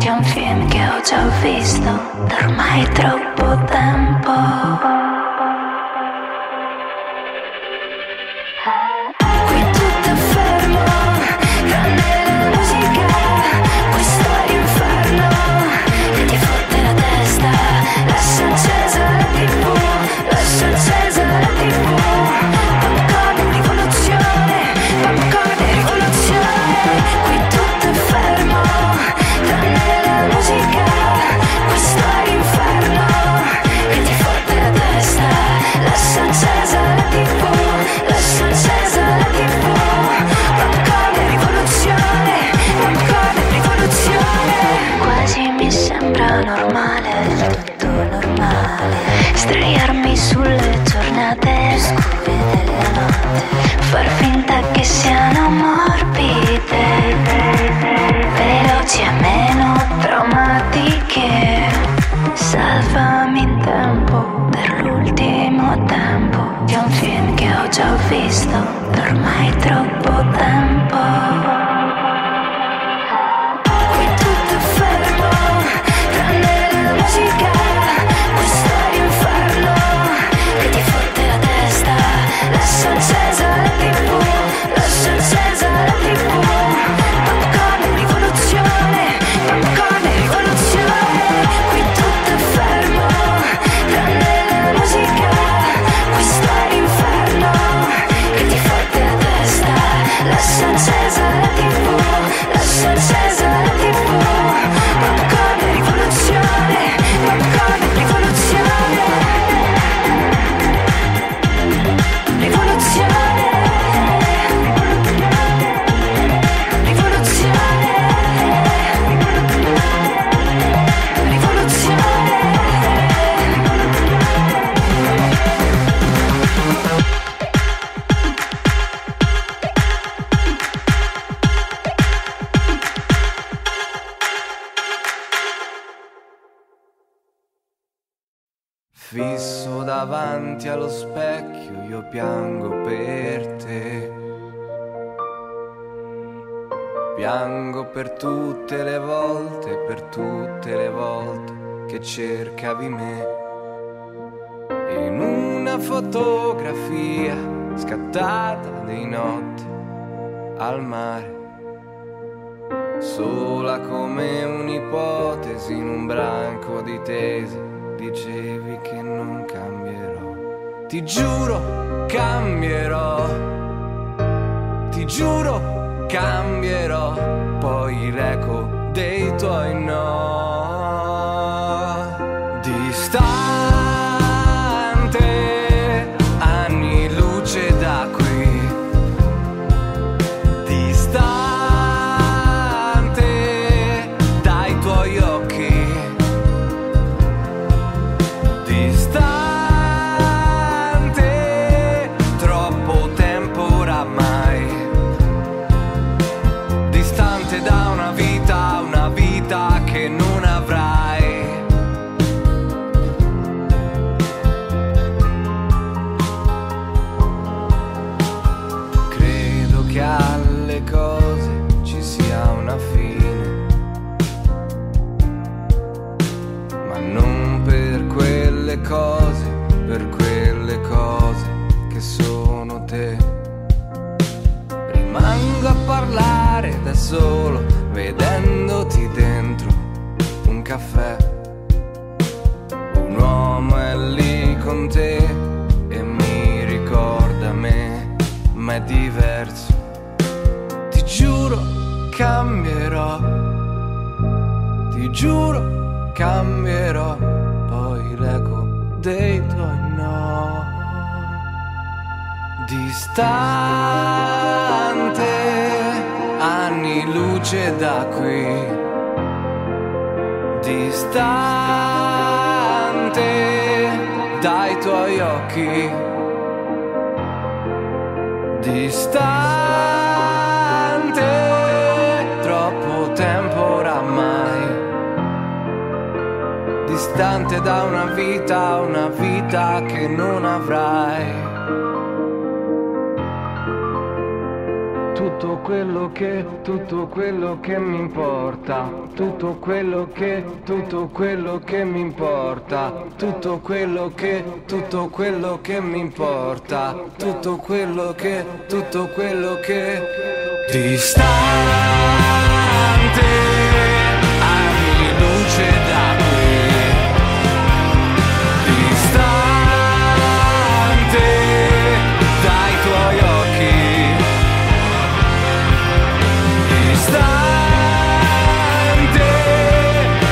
John film che ho già visto da ormai troppo tempo. Qui tutto è fermo, tranne la musica. Questo è l'inferno che ti fotte la testa. Lascia accesa la TV, lascia accesa la TV. Popcorn di rivoluzione, popcorn di rivoluzione. Qui tutto è fermo, tranne la musica. Questo è l'inferno che ti fotte la testa. Lascia accesa la TV, lascia accesa la TV. Popcorn di rivoluzione, popcorn di rivoluzione. Quasi mi sembra normale, tutto normale, sdraiarmi sulle giornate scure della notte, far finta che siano morbide, veloci e meno traumatiche. Salvami in tempo per l'ultimo tempo di un film che ho già visto da ormai troppo tempo. Questo è l'inferno che ti fotte la testa. Lascia accesa la TV, lascia accesa la TV. Popcorn e rivoluzione, popcorn e rivoluzione. Qui tutto è fermo, tranne la musica. Questo è l'inferno che ti fotte la testa. Lascia accesa la TV, lascia accesa la TV. Popcorn e rivoluzione, popcorn e rivoluzione. Rivoluzione, rivoluzione, fisso davanti allo specchio, io piango per te. Piango per tutte le volte, per tutte le volte che cercavi me. In una fotografia scattata di notte al mare, sola come un'ipotesi in un branco di tesi. Dicevi che non cambierò. Ti giuro cambierò, ti giuro cambierò. Poi l'eco dei tuoi no. Distante, anni luce da qui. Distante dai tuoi occhi. Distante, troppo tempo oramai. Distante da una vita che non avrai. Credo che alle cose ci sia una fine, ma non per quello. Cose, per quelle cose che sono te. Rimango a parlare da solo, vedendoti dentro un caffè. Un uomo è lì con te e mi ricorda me, ma è diverso. Ti giuro cambierò, ti giuro cambierò. Poi l'eco dei tuoi no. Distante, anni luce da qui. Distante dai tuoi occhi. Distante, troppo tempo oramai. Distante da una vita che non avrai. Tu tutto quello che mi importa, tutto quello che mi importa, tutto quello che mi importa, tutto quello che distante anni luce da qui, distante dai tuoi occhi, distante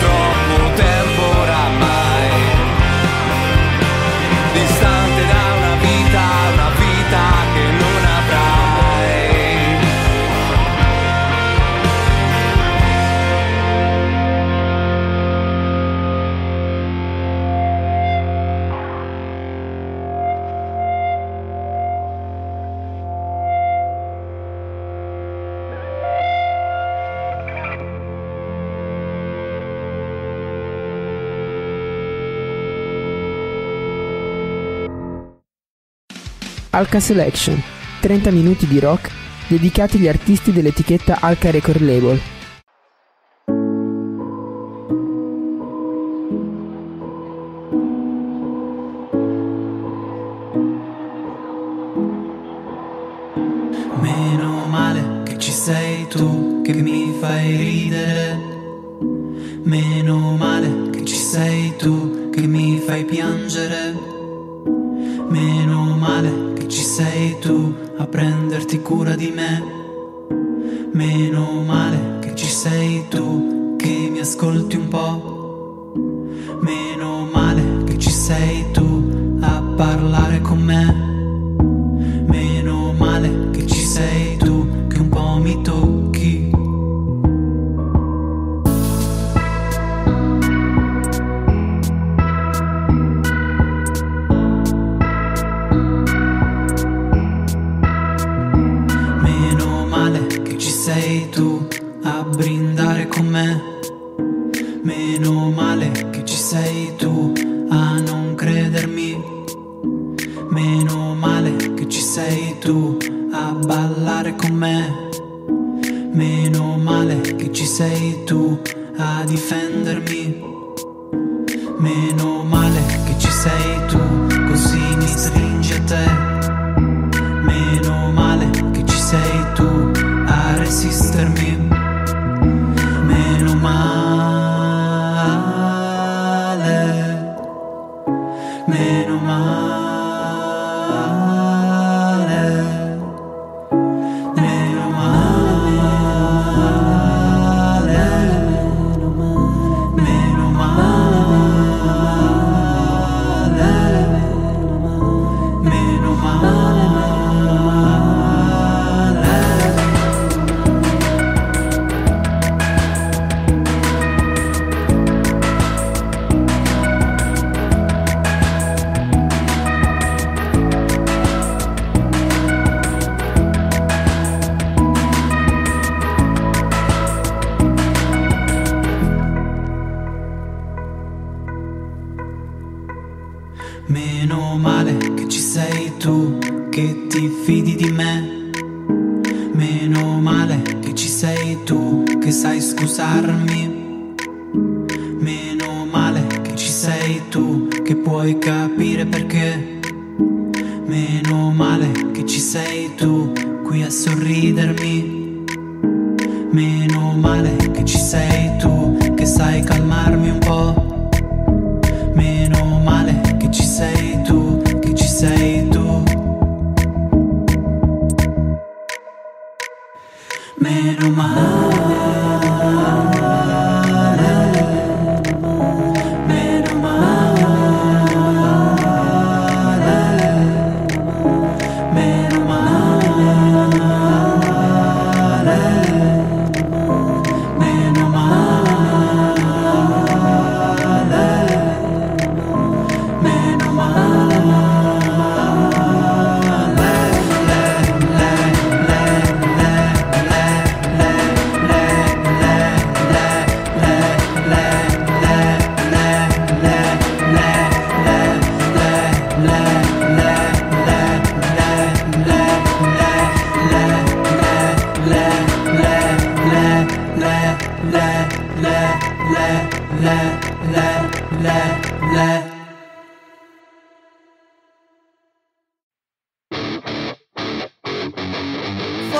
troppo tempo oramai, distante da una vita che non Alka Selection, 30 minuti di rock dedicati agli artisti dell'etichetta Alka Record Label. Meno male che ci sei tu che mi fai ridere, meno male che ci sei tu che mi fai piangere, meno male che ci sei tu a prenderti cura di me, meno male che ci sei tu che mi ascolti un po', meno male che ci sei tu a parlare con me, meno male che ci sei tu che un po' mi tocchi. Sei tu a brindare con me, meno male che ci sei tu a non credermi, meno male che ci sei tu a ballare con me, meno male che ci sei tu a difendermi, meno male che ci sei tu così mi stringi a te, meno male che ci sei tu a resistermi, meno male, meno male, meno male, meno male, meno male. Meno male che ci sei tu che ti fidi di me, meno male che ci sei tu che sai scusarmi, meno male che ci sei tu che puoi capire perché, meno male che ci sei tu qui a sorridermi, meno male che ci sei tu che sai calmarmi un po', meno male che ci sei tu, che ci sei tu, meno male.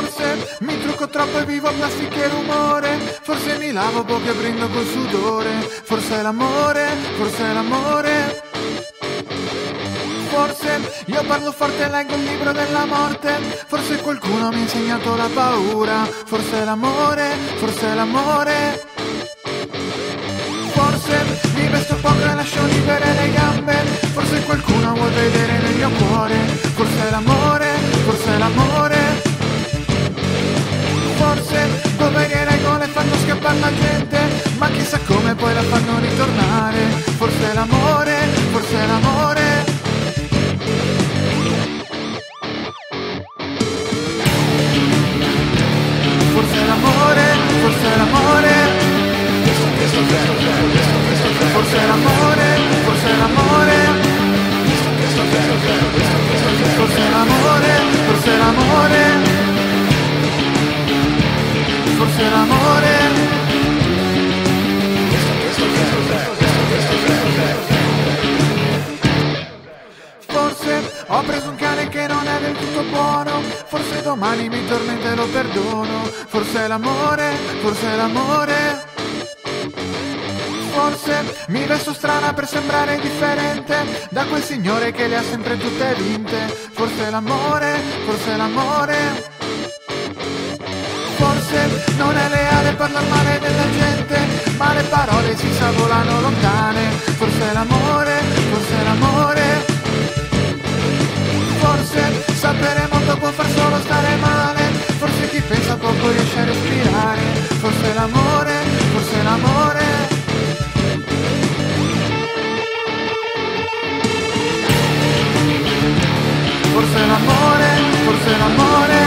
forse mi trucco troppo e vivo a plastica e rumore, forse mi lavo poco e brindo col sudore, forse è l'amore, forse è l'amore. Forse io parlo forte e leggo il libro della morte, forse qualcuno mi ha insegnato la paura, forse è l'amore, forse è l'amore. Forse mi vesto poco e lascio libere le gambe, forse qualcuno vuol vedere nel mio cuore, forse è l'amore, forse è l'amore. Forse poveri e regole fanno scappare la gente, ma chissà come poi la fanno ritornare, forse è l'amore, forse è l'amore. Forse è l'amore, forse è l'amore. Forse è l'amore, forse è l'amore. Forse è l'amore, forse è l'amore. Forse è l'amore. Forse ho preso un cane che non è del tutto buono, forse domani mi torna e te lo perdono, forse è l'amore, forse è l'amore. Forse mi vesto strana per sembrare differente da quel signore che le ha sempre tutte vinte, forse è l'amore, forse è l'amore. Forse non è leale parlare male della gente, ma le parole si sa volano lontane, forse è l'amore, forse è l'amore. Forse sapere molto può far solo stare male, forse chi pensa poco riesce a respirare, forse è l'amore, forse è l'amore. Forse è l'amore, forse è l'amore.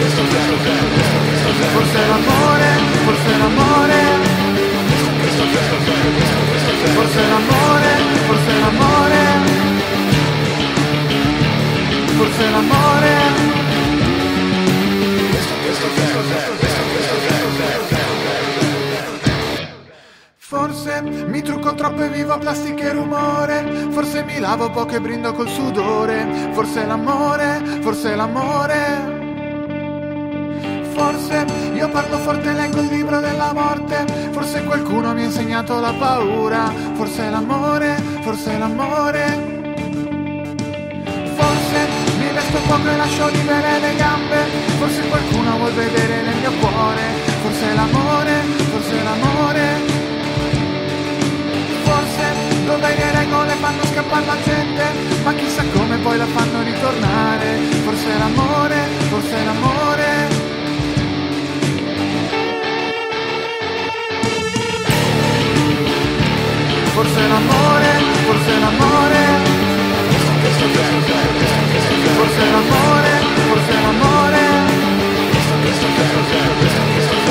Forse è l'amore, forse è l'amore. Forse è l'amore, forse è l'amore. Forse è l'amore. Forse mi trucco troppo e vivo a plastica e rumore, forse mi lavo poco e brindo col sudore, forse è l'amore, forse è l'amore. Forse io parlo forte e leggo il libro della morte, forse qualcuno mi ha insegnato la paura, forse è l'amore, forse è l'amore. Forse poco e lascio libere le gambe, forse qualcuno vuol vedere nel mio cuore, forse è l'amore, forse è l'amore. Forse doveri e regole fanno scappare la gente, ma chissà come poi la fanno ritornare, forse è l'amore, forse è l'amore. Forse è l'amore, forse è l'amore. Forse è l'amore, forse è l'amore.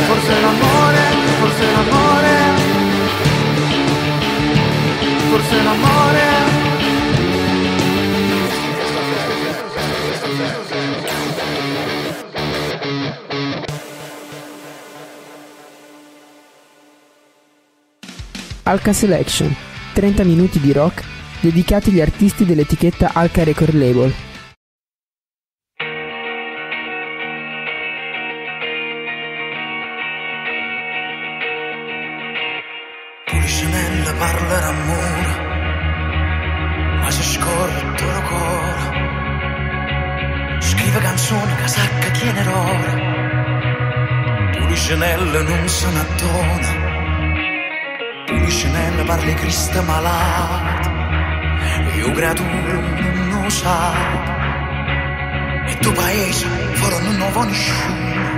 Forse è l'amore, forse è l'amore. Forse è l'amore. Alka Selection, 30 minuti di rock dedicati agli artisti dell'etichetta Alka Record Label. Pulicenella parla ramura, ma si scorre lo coro. Scrive canzone che sa che chi ne ora. Pulicenella non se ne attona. Pulicenella parla crista malato. Io gratulo non lo sa. E tuo paese fuori non lo va nessuno.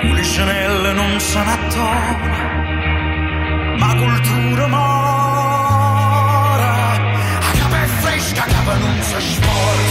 Pulicenella non se ne attona, ma cultura mora. A capa è fresca, a capa non si sforza.